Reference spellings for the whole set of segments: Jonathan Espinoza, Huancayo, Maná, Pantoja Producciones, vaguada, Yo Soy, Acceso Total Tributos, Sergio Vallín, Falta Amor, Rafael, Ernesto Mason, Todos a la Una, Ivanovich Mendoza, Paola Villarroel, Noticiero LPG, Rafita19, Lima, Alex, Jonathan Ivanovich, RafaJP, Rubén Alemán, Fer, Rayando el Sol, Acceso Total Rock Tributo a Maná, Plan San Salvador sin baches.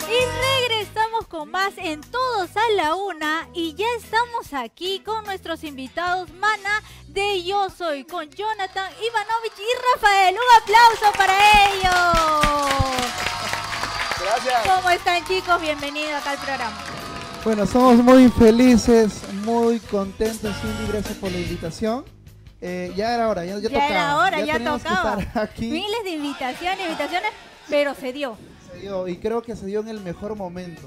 Y regresamos con más en Todos a la Una. Y ya estamos aquí con nuestros invitados Maná de Yo Soy, con Jonathan Ivanovich y Rafael. Un aplauso para ellos. Gracias. ¿Cómo están, chicos? Bienvenidos acá al programa. Bueno, somos muy felices, muy contentos, y gracias por la invitación. Ya era hora, ya tocaba. Que estar aquí. Miles de invitaciones, pero se dio. Se dio, y creo que se dio en el mejor momento,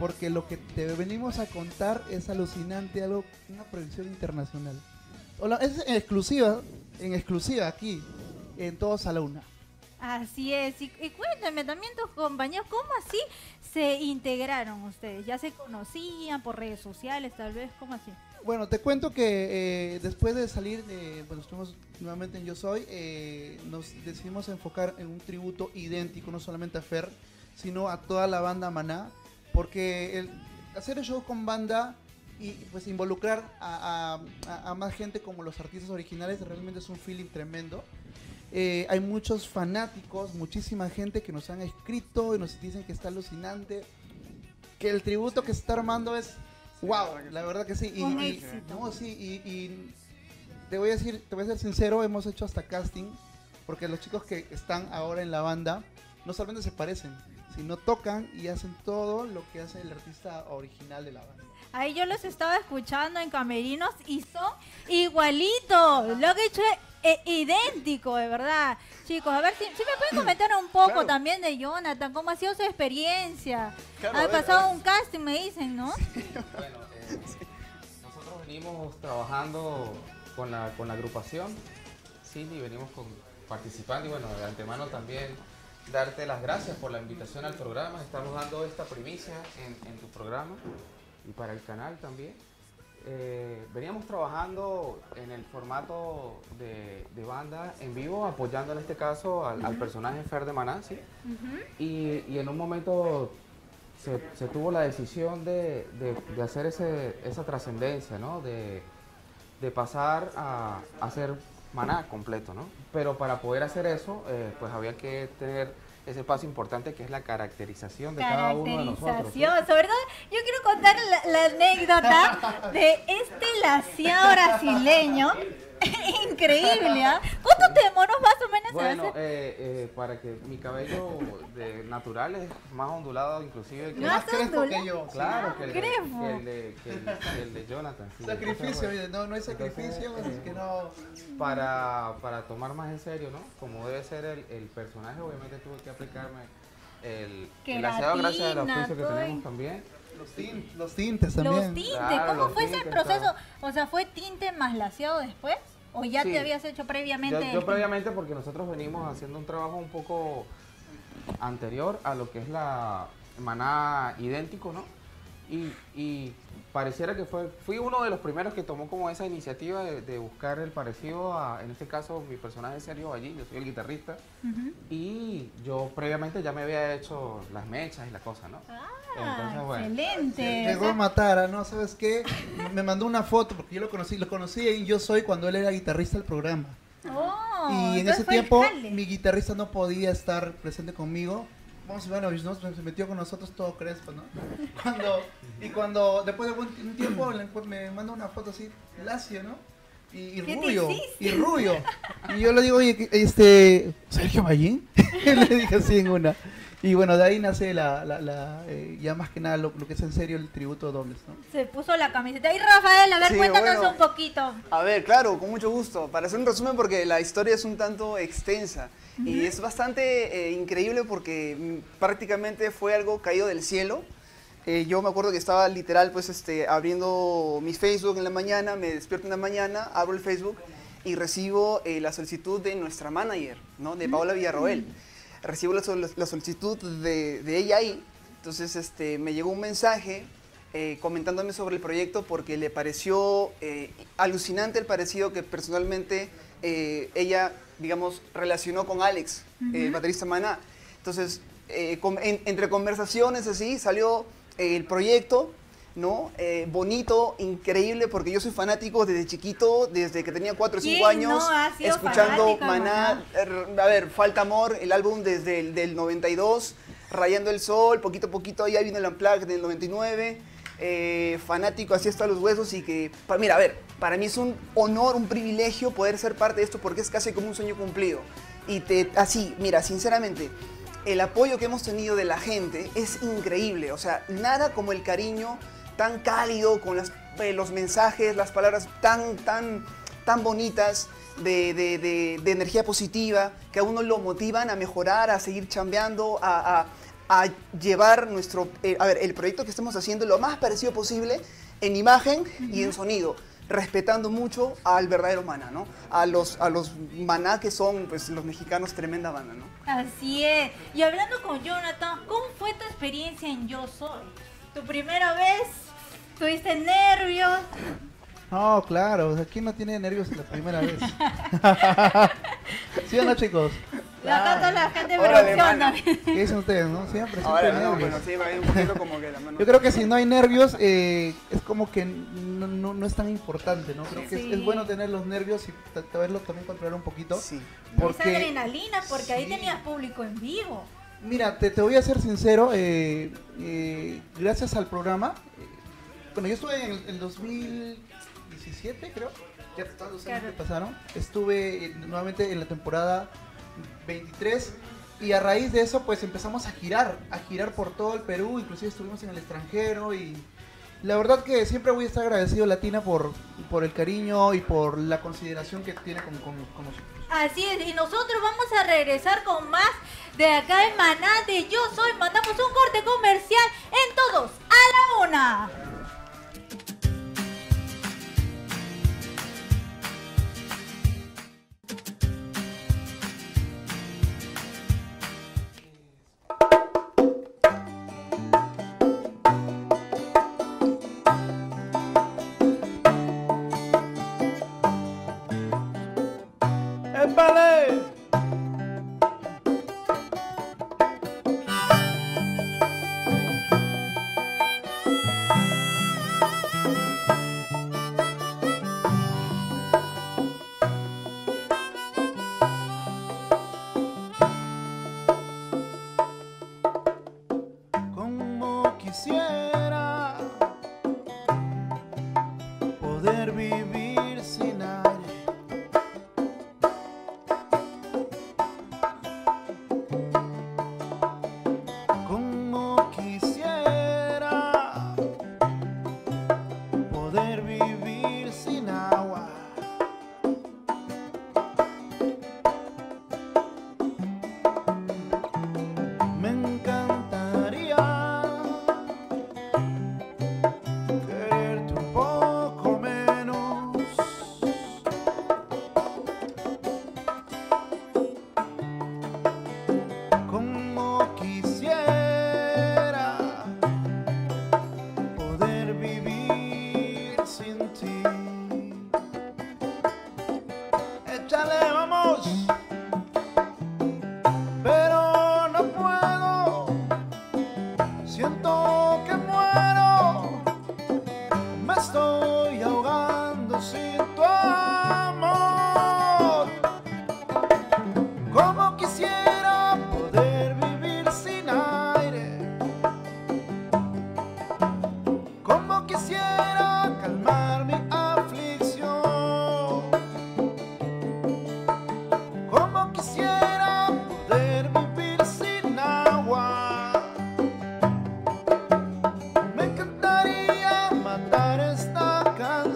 porque lo que te venimos a contar es alucinante, algo, una proyección internacional. Hola, es en exclusiva aquí, en Todos a la Una. Así es, y cuéntame también tus compañeros, ¿cómo así se integraron ustedes? ¿Ya se conocían por redes sociales tal vez? ¿Cómo así? Bueno, te cuento que después de salir, bueno, estuvimos nuevamente en Yo Soy, nos decidimos enfocar en un tributo idéntico, no solamente a Fer, sino a toda la banda Maná, porque hacer el show con banda y pues involucrar a más gente como los artistas originales realmente es un feeling tremendo. Hay muchos fanáticos, muchísima gente que nos han escrito y nos dicen que está alucinante, que el tributo que se está armando es wow, la verdad que sí. Y te voy a ser sincero, hemos hecho hasta casting, porque los chicos que están ahora en la banda no solamente se parecen, sino tocan y hacen todo lo que hace el artista original de la banda. Ahí yo los estaba escuchando en camerinos y son igualitos, lo que he hecho es idéntico, de verdad. Chicos, a ver si me pueden comentar un poco también de Jonathan, cómo ha sido su experiencia. Claro, ha pasado un casting, me dicen, ¿no? Sí. Bueno, nosotros venimos trabajando con la agrupación, sí, y venimos participando, y bueno, de antemano también darte las gracias por la invitación al programa. Estamos dando esta primicia en tu programa y para el canal también. Veníamos trabajando en el formato de banda en vivo, apoyando en este caso al personaje Fer de Maná, ¿sí? Y en un momento se tuvo la decisión de hacer esa trascendencia, ¿no? De pasar a hacer Maná completo, ¿no? Pero para poder hacer eso, pues había que tener ese paso importante que es la caracterización de cada uno de nosotros. ¿Sí? Sobre todo, yo quiero contar la anécdota de este laciado brasileño. Increíble, ¿eh? ¿Cuánto te demoró más o menos? Bueno, para que mi cabello natural es más ondulado, inclusive. Más crespo que yo. Claro, que el de Jonathan. Sí. Sacrificio, mire, no hay sacrificio. Entonces, que no. Para tomar más en serio, ¿no? Como debe ser el personaje, obviamente tuve que aplicarme el laseado, gracias al auspicio que tenemos también. Los tintes también. Los tintes, claro, ¿cómo fue ese proceso? O sea, ¿fue tinte más laseado después? ¿O ya te habías hecho previamente? Yo previamente, porque nosotros venimos haciendo un trabajo un poco anterior a lo que es la Maná idéntico, ¿no? Y pareciera que fui uno de los primeros que tomó como esa iniciativa de buscar el parecido a, en este caso, mi personaje es Sergio Vallín, yo soy el guitarrista, y yo previamente ya me había hecho las mechas y la cosa, ¿no? Entonces, bueno, excelente. Llegó a matar, ¿no? ¿Sabes qué? Me mandó una foto, porque yo lo conocí en Yo Soy cuando él era guitarrista del programa. Y en ese tiempo mi guitarrista no podía estar presente conmigo. Ivanovich, ¿no? Se metió con nosotros todo crespo, ¿no? Cuando después de un tiempo me manda una foto así, lacio, ¿no? Y rubio. Y yo le digo, oye, ¿Sergio Vallín? Le dije así en una. Y bueno, de ahí nace ya más que nada lo que es en serio el tributo dobles, ¿no? Se puso la camiseta. Y Rafael, a ver, cuéntanos un poquito. A ver, claro, con mucho gusto. Para hacer un resumen, porque la historia es un tanto extensa. Y es bastante increíble porque prácticamente fue algo caído del cielo. Yo me acuerdo que estaba literal pues abriendo mi Facebook en la mañana, me despierto en la mañana, abro el Facebook y recibo la solicitud de nuestra manager, ¿no? De Paola Villarroel. Recibo la solicitud de ella ahí. Entonces me llegó un mensaje comentándome sobre el proyecto porque le pareció alucinante el parecido que personalmente ella, digamos, relacionó con Alex, el baterista Maná. Entonces, entre conversaciones así, salió el proyecto. ¿no? Bonito, increíble, porque yo soy fanático desde chiquito, desde que tenía 4 o 5 años, escuchando Maná, a ver, Falta Amor, el álbum desde el del 92, Rayando el Sol, poquito a poquito, ahí vino el Unplugged del 99, fanático así hasta los huesos y que, mira, a ver, para mí es un honor, un privilegio poder ser parte de esto porque es casi como un sueño cumplido. Y así, mira, sinceramente, el apoyo que hemos tenido de la gente es increíble, o sea, nada como el cariño tan cálido, con los mensajes, las palabras tan bonitas de energía positiva, que a uno lo motivan a mejorar, a seguir chambeando, a llevar nuestro, el proyecto que estamos haciendo lo más parecido posible en imagen y en sonido, respetando mucho al verdadero Maná, ¿no? A los Maná que son, pues, los mexicanos, tremenda banda, ¿no? Así es. Y hablando con Jonathan, ¿cómo fue tu experiencia en Yo Soy? ¿Tu primera vez? ¿Tuviste nervios? No, claro, o sea, ¿quién no tiene nervios la primera vez? ¿Sí o no, chicos? La gente producciona. ¿Qué dicen ustedes, no? Siempre ahora, nervios. Bueno, sí, va a ir un poquito como que la mano. Yo creo que si no hay nervios, es como que no es tan importante, ¿no? Creo que es bueno tener los nervios y saberlos también controlar un poquito. Sí. Porque... esa adrenalina, porque ahí tenías público en vivo. Mira, te voy a ser sincero, gracias al programa, bueno, yo estuve en el 2017, creo, ya todos los años que pasaron, estuve nuevamente en la temporada 23 y a raíz de eso pues empezamos a girar por todo el Perú, inclusive estuvimos en el extranjero y la verdad que siempre voy a estar agradecido a Latina por el cariño y por la consideración que tiene con nosotros. Así es, y nosotros vamos a regresar con más de acá en Maná de Yo Soy. Mandamos un corte comercial en Todos a la Una.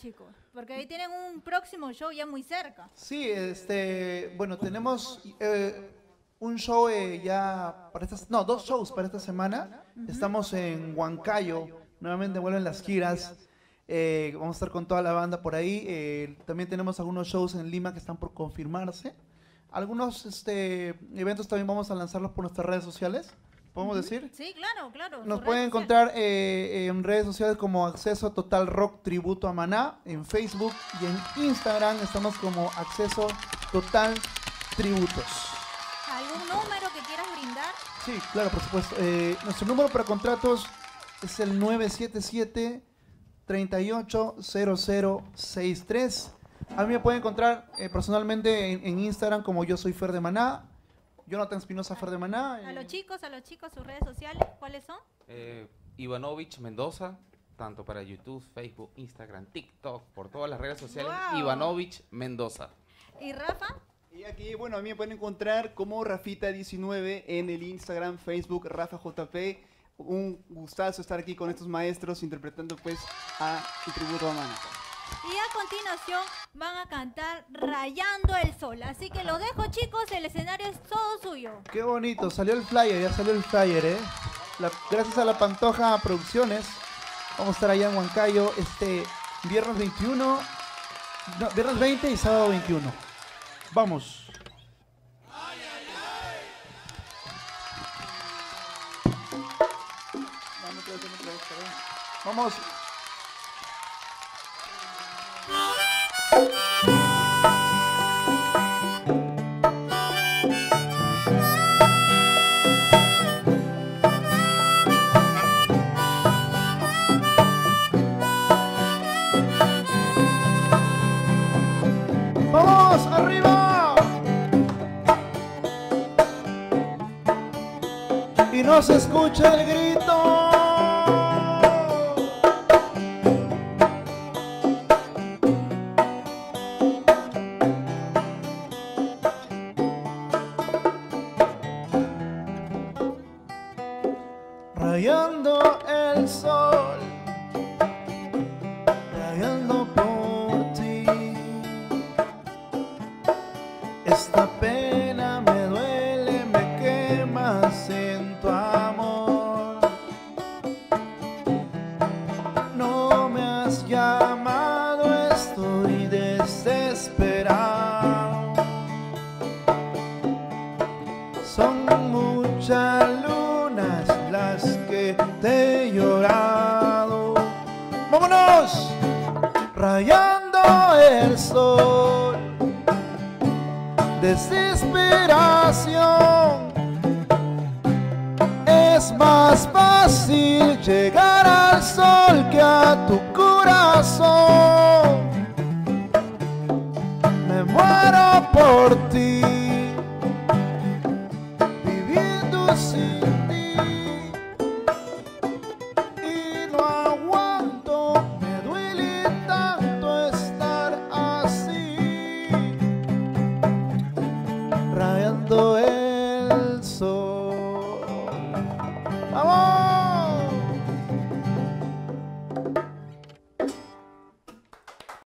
Chicos, porque ahí tienen un próximo show ya muy cerca. Sí, bueno, tenemos un show ya para dos shows para esta semana. Estamos en Huancayo, nuevamente vuelven las giras. Vamos a estar con toda la banda por ahí. También tenemos algunos shows en Lima que están por confirmarse. Algunos eventos también vamos a lanzarlos por nuestras redes sociales. ¿Podemos decir? Sí, claro, claro. Nos pueden encontrar en redes sociales como Acceso Total Rock Tributo a Maná, en Facebook y en Instagram estamos como Acceso Total Tributos. ¿Algún número que quieras brindar? Sí, claro, por supuesto. Nuestro número para contratos es el 977-380063. A mí me pueden encontrar personalmente en Instagram como Yo Soy Fer de Maná. Jonathan Espinoza, Fer de Maná. A los chicos, sus redes sociales, ¿cuáles son? Ivanovich Mendoza, tanto para YouTube, Facebook, Instagram, TikTok, por todas las redes sociales. Wow. Ivanovich Mendoza. ¿Y Rafa? Y aquí, bueno, a mí me pueden encontrar como Rafita19 en el Instagram, Facebook, RafaJP. Un gustazo estar aquí con estos maestros interpretando, pues, a el tributo a Maná. Y a continuación van a cantar Rayando el Sol. Así que los dejo, chicos, el escenario es todo suyo. Qué bonito, salió el flyer, ya salió el flyer, ¿eh? Gracias a la Pantoja Producciones. Vamos a estar allá en Huancayo este viernes 21, no, viernes 20 y sábado 21. Vamos. Vamos. No se escucha el grito. Rayando el sol, rayando por ti. Esta pena me duele, me quema en tu amor. No me has llamado, estoy desesperado. Son muchas lunas las que te he llorado. ¡Vámonos! Rayando el sol, desesperación. Es más fácil llegar al sol que a tu corazón. Me muero por ti, viviendo sin ti, y no aguanto, me duele tanto estar así. Rayando el sol. ¡Vamos!